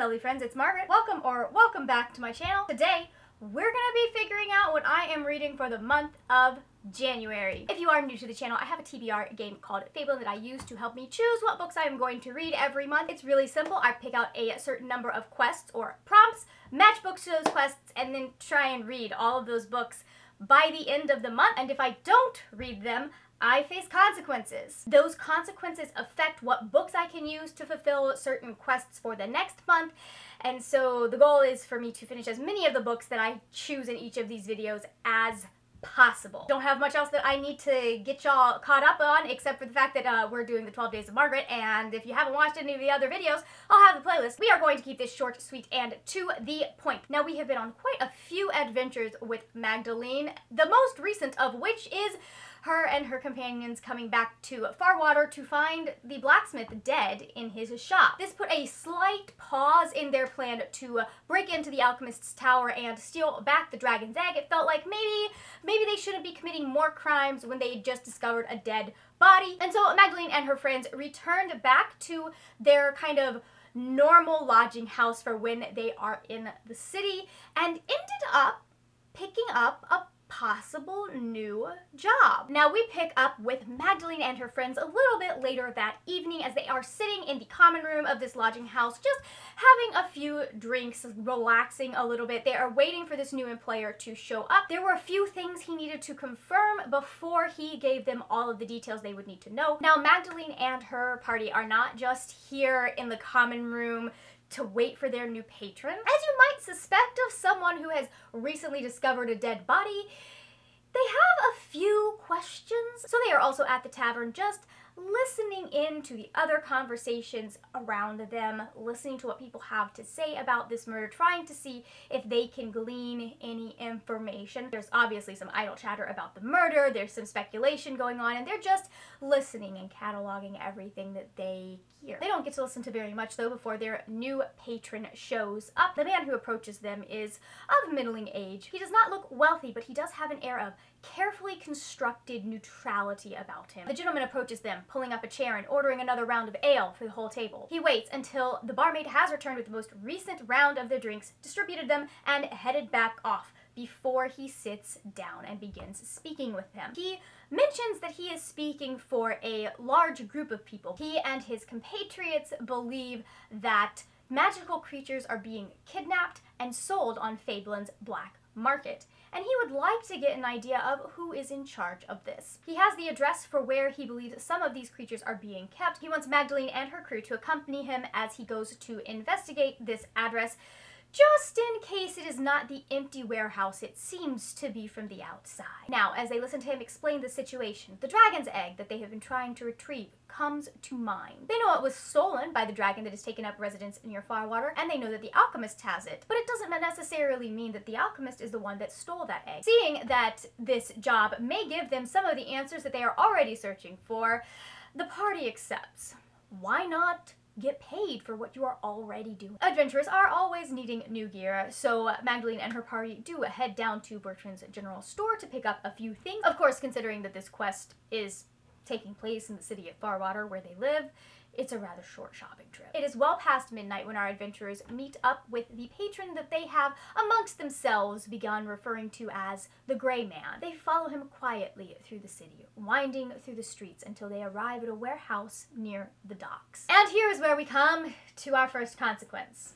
lovely friends, it's Margaret. Welcome or welcome back to my channel. Today, we're gonna be figuring out what I am reading for the month of January. If you are new to the channel, I have a TBR game called Fable that I use to help me choose what books I am going to read every month. It's really simple. I pick out a certain number of quests or prompts, match books to those quests, and then try and read all of those books by the end of the month. And if I don't read them, I face consequences. Those consequences affect what books I can use to fulfill certain quests for the next month, and so the goal is for me to finish as many of the books that I choose in each of these videos as possible. Don't have much else that I need to get y'all caught up on, except for the fact that we're doing the 12 Days of Margaret, and if you haven't watched any of the other videos, I'll have the playlist. We are going to keep this short, sweet, and to the point. Now, we have been on quite a few adventures with Magdalene, the most recent of which is her and her companions coming back to Farwater to find the blacksmith dead in his shop. This put a slight pause in their plan to break into the alchemist's tower and steal back the dragon's egg. It felt like maybe they shouldn't be committing more crimes when they just discovered a dead body. And so Magdalene and her friends returned back to their kind of normal lodging house for when they are in the city and ended up picking up a possible new job. Now, we pick up with Magdalene and her friends a little bit later that evening as they are sitting in the common room of this lodging house, just having a few drinks, relaxing a little bit. They are waiting for this new employer to show up. There were a few things he needed to confirm before he gave them all of the details they would need to know. Now, Magdalene and her party are not just here in the common room to wait for their new patron. As you might suspect of someone who has recently discovered a dead body, they have a few questions. So they are also at the tavern just listening in to the other conversations around them, listening to what people have to say about this murder, trying to see if they can glean any information. There's obviously some idle chatter about the murder, there's some speculation going on, and they're just listening and cataloging everything that they hear. They don't get to listen to very much, though, before their new patron shows up. The man who approaches them is of middling age. He does not look wealthy, but he does have an air of carefully constructed neutrality about him. The gentleman approaches them, pulling up a chair and ordering another round of ale for the whole table. He waits until the barmaid has returned with the most recent round of their drinks, distributed them, and headed back off before he sits down and begins speaking with them. He mentions that he is speaking for a large group of people. He and his compatriots believe that magical creatures are being kidnapped and sold on Fablen's black market, and he would like to get an idea of who is in charge of this. He has the address for where he believes some of these creatures are being kept. He wants Magdalene and her crew to accompany him as he goes to investigate this address, just in case it is not the empty warehouse it seems to be from the outside. Now, as they listen to him explain the situation, the dragon's egg that they have been trying to retrieve comes to mind. They know it was stolen by the dragon that has taken up residence near Farwater, and they know that the alchemist has it, but it doesn't necessarily mean that the alchemist is the one that stole that egg. Seeing that this job may give them some of the answers that they are already searching for, the party accepts. Why not get paid for what you are already doing? Adventurers are always needing new gear, so Magdalene and her party do head down to Bertrand's general store to pick up a few things. Of course, considering that this quest is taking place in the city of Farwater where they live, it's a rather short shopping trip. It is well past midnight when our adventurers meet up with the patron that they have amongst themselves begun referring to as the Gray Man. They follow him quietly through the city, winding through the streets until they arrive at a warehouse near the docks. And here is where we come to our first consequence.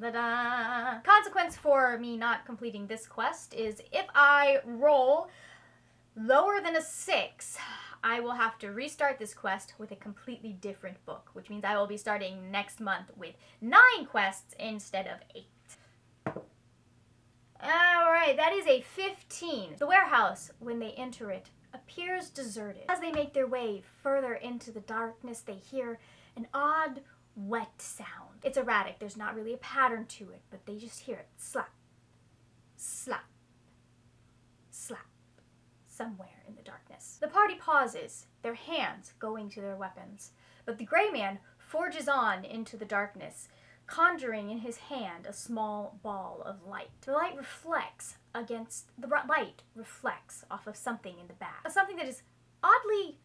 Ta-da! Consequence for me not completing this quest is if I roll lower than a 6, I will have to restart this quest with a completely different book, which means I will be starting next month with 9 quests instead of 8. Alright, that is a 15. The warehouse, when they enter it, appears deserted. As they make their way further into the darkness, they hear an odd, wet sound. It's erratic, there's not really a pattern to it, but they just hear it. Slap. Slap. Slap. Somewhere in the darkness. The party pauses, their hands going to their weapons, but the Gray Man forges on into the darkness, conjuring in his hand a small ball of light. The light reflects off of something in the back, something that is oddly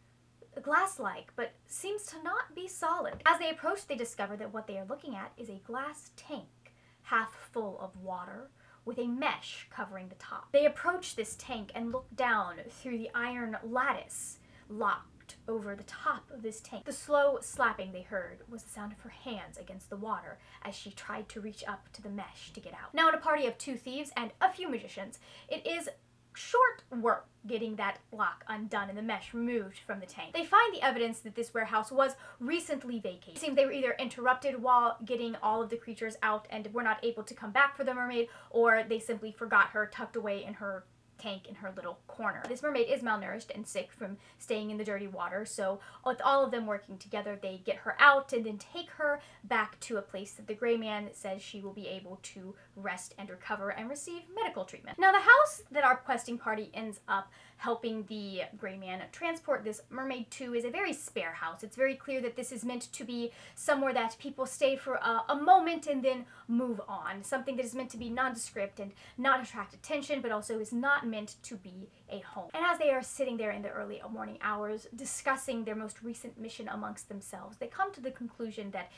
glass-like, but seems to not be solid. As they approach, they discover that what they are looking at is a glass tank, half full of water, with a mesh covering the top. They approach this tank and look down through the iron lattice locked over the top of this tank. The slow slapping they heard was the sound of her hands against the water as she tried to reach up to the mesh to get out. Now, in a party of 2 thieves and a few magicians, it is short work getting that lock undone and the mesh removed from the tank. They find the evidence that this warehouse was recently vacated. It seemed they were either interrupted while getting all of the creatures out and were not able to come back for the mermaid, or they simply forgot her tucked away in her tank in her little corner. This mermaid is malnourished and sick from staying in the dirty water, so with all of them working together, they get her out and then take her back to a place that the Gray Man says she will be able to rest and recover and receive medical treatment. Now, the house that our questing party ends up helping the Gray Man transport this mermaid to is a very spare house. It's very clear that this is meant to be somewhere that people stay for a moment and then move on. Something that is meant to be nondescript and not attract attention, but also is not meant to be a home. And as they are sitting there in the early morning hours discussing their most recent mission amongst themselves, they come to the conclusion that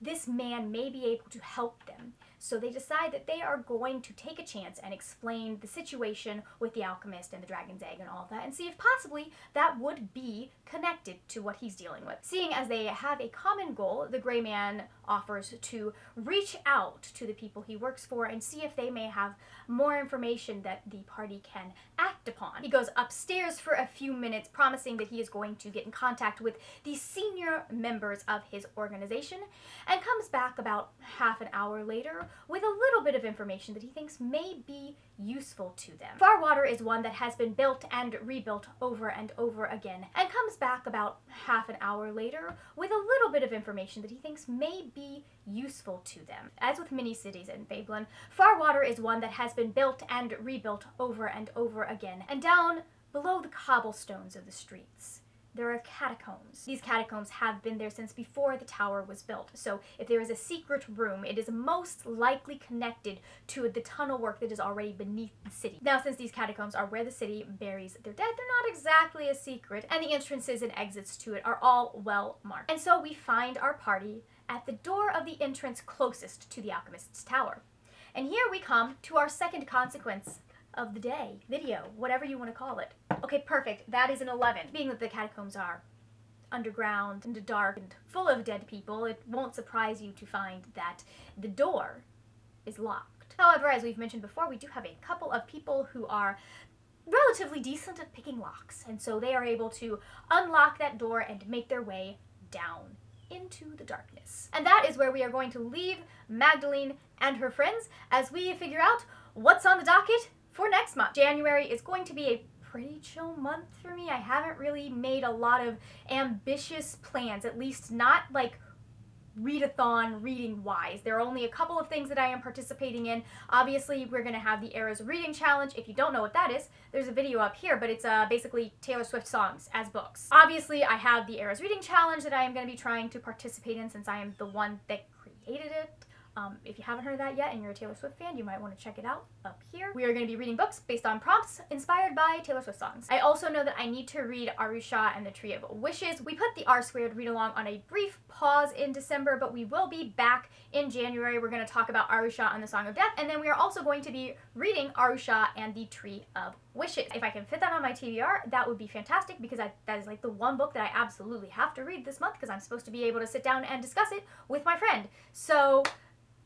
this man may be able to help them. So they decide that they are going to take a chance and explain the situation with the alchemist and the dragon's egg and all that, and see if possibly that would be connected to what he's dealing with. Seeing as they have a common goal, the Gray Man offers to reach out to the people he works for and see if they may have more information that the party can act upon. He goes upstairs for a few minutes, promising that he is going to get in contact with the senior members of his organization, and comes back about half an hour later with a little bit of information that he thinks may be useful to them. Farwater is one that has been built and rebuilt over and over again, and comes back about half an hour later with a little bit of information that he thinks may be useful to them. As with many cities in Fablen, Farwater is one that has been built and rebuilt over and over again, and down below the cobblestones of the streets, there are catacombs. These catacombs have been there since before the tower was built, so if there is a secret room, it is most likely connected to the tunnel work that is already beneath the city. Now, since these catacombs are where the city buries their dead, they're not exactly a secret, and the entrances and exits to it are all well marked. And so we find our party at the door of the entrance closest to the alchemist's tower. And here we come to our second consequence of the day, video, whatever you want to call it. Okay, perfect, that is an 11. Being that the catacombs are underground and dark and full of dead people, it won't surprise you to find that the door is locked. However, as we've mentioned before, we do have a couple of people who are relatively decent at picking locks, and so they are able to unlock that door and make their way down into the darkness. And that is where we are going to leave Magdalene and her friends as we figure out what's on the docket for next month. January is going to be a pretty chill month for me. I haven't really made a lot of ambitious plans, at least not like readathon reading wise. There are only a couple of things that I am participating in. Obviously, we're going to have the Eras Reading Challenge. If you don't know what that is, there's a video up here, but it's basically Taylor Swift songs as books. Obviously, I have the Eras Reading Challenge that I am going to be trying to participate in since I am the one that created it. If you haven't heard that yet and you're a Taylor Swift fan, you might want to check it out up here. We are going to be reading books based on prompts inspired by Taylor Swift songs. I also know that I need to read Aru Shah and the Tree of Wishes. We put the R² read-along on a brief pause in December, but we will be back in January. We're going to talk about Aru Shah and the Song of Death, and then we are also going to be reading Aru Shah and the Tree of Wishes. If I can fit that on my TBR, that would be fantastic, because that is like the one book that I absolutely have to read this month, because I'm supposed to be able to sit down and discuss it with my friend. So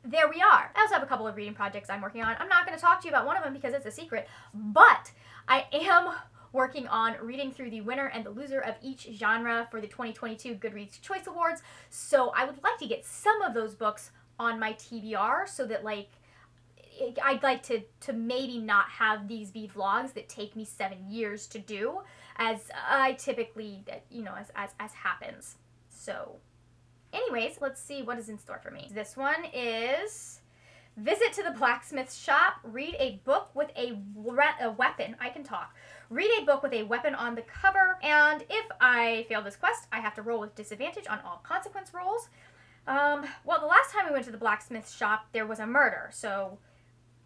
there we are. I also have a couple of reading projects I'm working on. I'm not going to talk to you about one of them because it's a secret, but I am working on reading through the winner and the loser of each genre for the 2022 Goodreads Choice Awards, so I would like to get some of those books on my TBR so that, like, I'd like to maybe not have these be vlogs that take me 7 years to do, as I typically, you know, as happens. So anyways, let's see what is in store for me. This one is Visit to the Blacksmith's Shop, read a book with a weapon. I can talk. Read a book with a weapon on the cover, and if I fail this quest, I have to roll with disadvantage on all consequence rolls. Well, the last time we went to the blacksmith's shop, there was a murder, so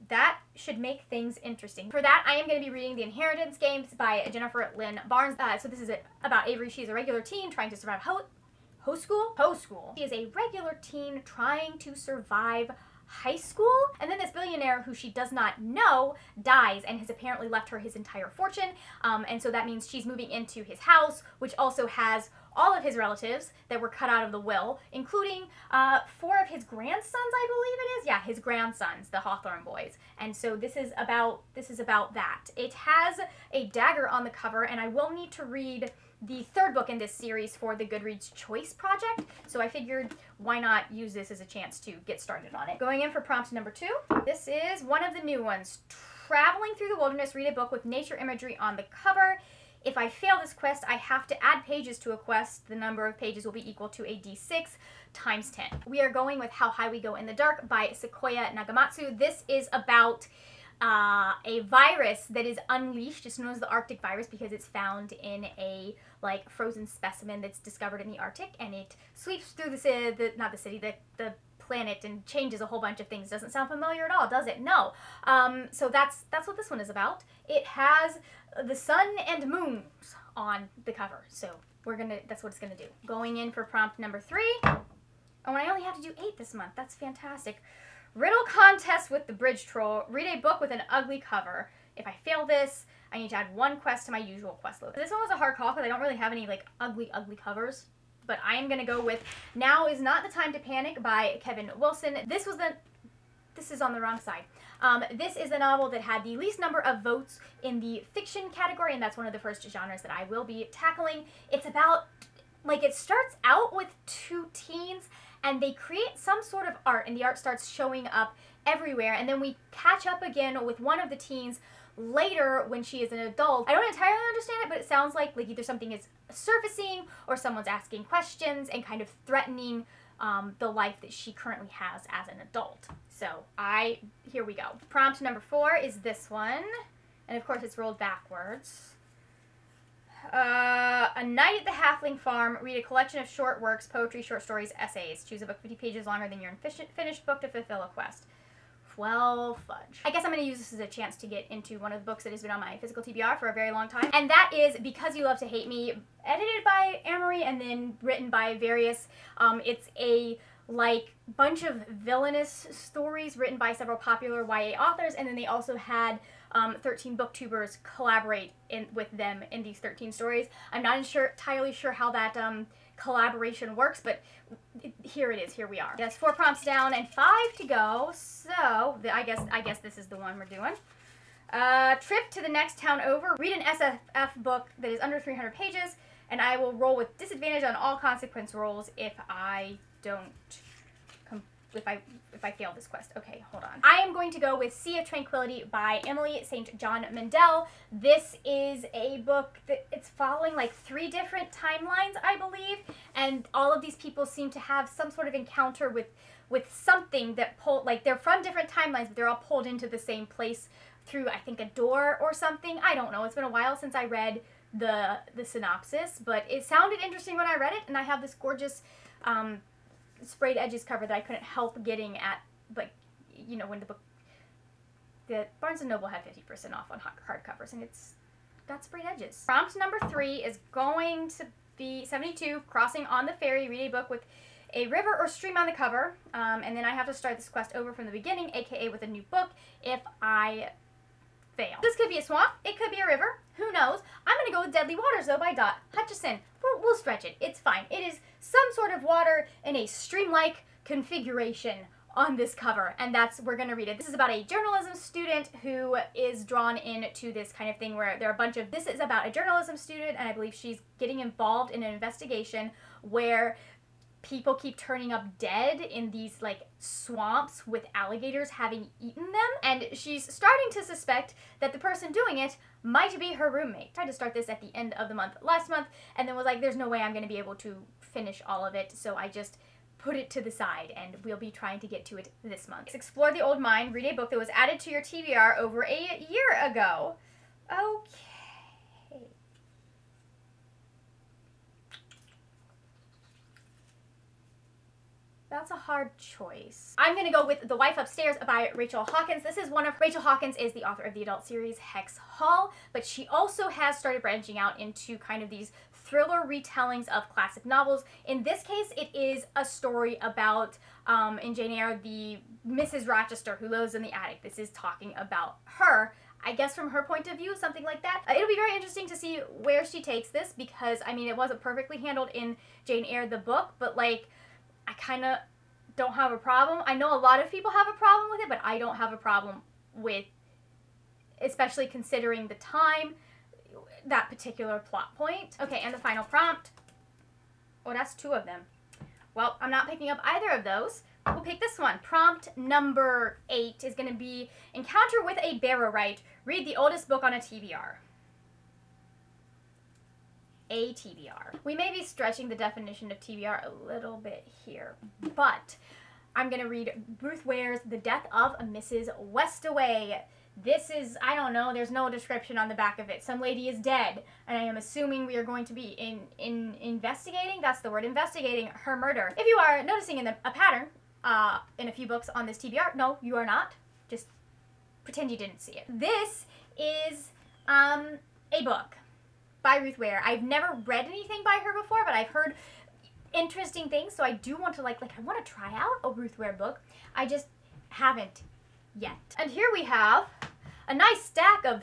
that should make things interesting. For that, I am going to be reading The Inheritance Games by Jennifer Lynn Barnes. So this is about Avery. She's a regular teen trying to survive high school. She is a regular teen trying to survive high school, and then this billionaire who she does not know dies and has apparently left her his entire fortune, and so that means she's moving into his house, which also has all of his relatives that were cut out of the will, including four of his grandsons, I believe it is. Yeah, his grandsons, the Hawthorne boys. And so this is about that. It has a dagger on the cover, and I will need to read the third book in this series for the Goodreads Choice project, so I figured why not use this as a chance to get started on it. Going in for prompt number 2, this is one of the new ones. Traveling through the wilderness, read a book with nature imagery on the cover. If I fail this quest, I have to add pages to a quest. The number of pages will be equal to a d6 times 10. We are going with How High We Go in the Dark by Sequoia Nagamatsu. This is about a virus that is unleashed. It's known as the Arctic virus because it's found in a frozen specimen that's discovered in the Arctic, and it sweeps through the planet and changes a whole bunch of things. Doesn't sound familiar at all, does it? No. So that's what this one is about. It has the sun and moon on the cover, so that's what it's gonna do. Going in for prompt number 3. Oh, and I only have to do 8 this month. That's fantastic. Riddle contest with the bridge troll. Read a book with an ugly cover. If I fail this, I need to add one quest to my usual quest load. This one was a hard call because I don't really have any ugly covers, but I am gonna go with Now Is Not the Time to Panic by Kevin Wilson. This is on the wrong side. This is the novel that had the least number of votes in the fiction category, and that's one of the first genres that I will be tackling. It's about, it starts out with two teens, and they create some sort of art, and the art starts showing up everywhere, and then we catch up again with one of the teens later when she is an adult. I don't entirely understand it, but it sounds like either something is surfacing or someone's asking questions and kind of threatening the life that she currently has as an adult. So here we go. Prompt number 4 is this one, and of course it's rolled backwards. A Night at the Halfling Farm. Read a collection of short works, poetry, short stories, essays. Choose a book 50 pages longer than your finished book to fulfill a quest. Well, fudge. I guess I'm going to use this as a chance to get into one of the books that has been on my physical TBR for a very long time, and that is Because You Love to Hate Me, edited by Amory and then written by various, it's a bunch of villainous stories written by several popular YA authors, and then they also had 13 booktubers collaborate with them in these 13 stories. I'm not entirely sure how that collaboration works, but here it is. Here we are. That's 4 prompts down and 5 to go, so I guess this is the one we're doing. Trip to the next town over. Read an SFF book that is under 300 pages, and I will roll with disadvantage on all consequence rolls if I don't if I fail this quest. Okay, hold on. I am going to go with Sea of Tranquility by Emily St John Mandel. This is a book that it's following 3 different timelines, I believe, and all of these people seem to have some sort of encounter with something that they're from different timelines, but they're all pulled into the same place through, I think, a door or something. I don't know. It's been a while since I read the synopsis, but it sounded interesting when I read it, and I have this gorgeous sprayed edges cover that I couldn't help getting at, when the Barnes & Noble had 50% off on hardcovers, and it's got sprayed edges. Prompt number 3 is going to be 72, Crossing on the Ferry. Read a book with a river or stream on the cover, and then I have to start this quest over from the beginning, aka with a new book, if I fail. This could be a swamp, it could be a river, who knows. I'm gonna go with Deadly Waters though by Dot Hutchison. We'll stretch it, it's fine. It is some sort of water in a stream-like configuration on this cover, and we're gonna read it. This is about a journalism student who is drawn into this kind of thing where there are a bunch of, this is about a journalism student, and I believe she's getting involved in an investigation where people keep turning up dead in these swamps with alligators having eaten them, and she's starting to suspect that the person doing it might be her roommate. Tried to start this at the end of the month last month, and then was like, there's no way I'm gonna be able to finish all of it, so I just put it to the side, and we'll be trying to get to it this month. Explore the Old Mine. Read a book that was added to your TBR over a year ago. Okay. That's a hard choice. I'm gonna go with The Wife Upstairs by Rachel Hawkins. This is one of, Rachel Hawkins is the author of the adult series Hex Hall, but she also has started branching out into kind of these thriller retellings of classic novels. In this case, it is a story about, in Jane Eyre, the Mrs. Rochester who lives in the attic. This is talking about her. I guess from her point of view, something like that. It'll be very interesting to see where she takes this because, I mean, it wasn't perfectly handled in Jane Eyre, the book, but like, I kind of don't have a problem. I know a lot of people have a problem with it, but I don't have a problem with, especially considering the time, that particular plot point. Okay, and the final prompt. Oh, that's two of them. Well, I'm not picking up either of those. We'll pick this one. Prompt number 8 is going to be Encounter with a Barrow-Rite. Read the oldest book on a TBR. A TBR. We may be stretching the definition of TBR a little bit here, but I'm going to read Ruth Ware's The Death of a Mrs Westaway. This is, I don't know, there's no description on the back of it. Some lady is dead, and I am assuming we are going to be investigating, that's the word, investigating her murder. If you are noticing a pattern, in a few books on this TBR. No, you are not. Just pretend you didn't see it. This is a book by Ruth Ware. I've never read anything by her before, but I've heard interesting things, so I do want to I want to try out a Ruth Ware book. I just haven't yet. And here we have a nice stack of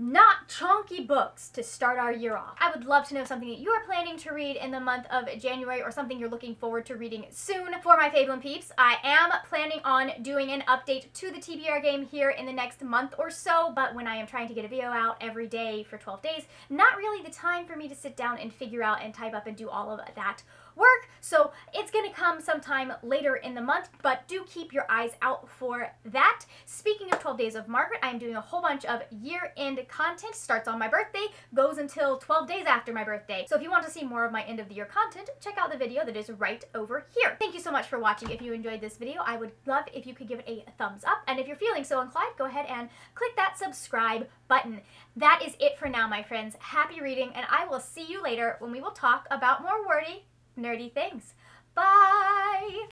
not chunky books to start our year off. I would love to know something that you are planning to read in the month of January or something you're looking forward to reading soon. For my Fablen peeps, I am planning on doing an update to the TBR game here in the next month or so, but when I am trying to get a video out every day for 12 days, not really the time for me to sit down and figure out and type up and do all of that work, so it's gonna come sometime later in the month, but do keep your eyes out for that. Speaking of 12 Days of Margaret, I'm doing a whole bunch of year-end content. Starts on my birthday, goes until 12 days after my birthday. So if you want to see more of my end-of-the-year content, check out the video that is right over here. Thank you so much for watching. If you enjoyed this video, I would love if you could give it a thumbs up, and if you're feeling so inclined, go ahead and click that subscribe button. That is it for now, my friends. Happy reading, and I will see you later when we will talk about more wordy, nerdy things. Bye!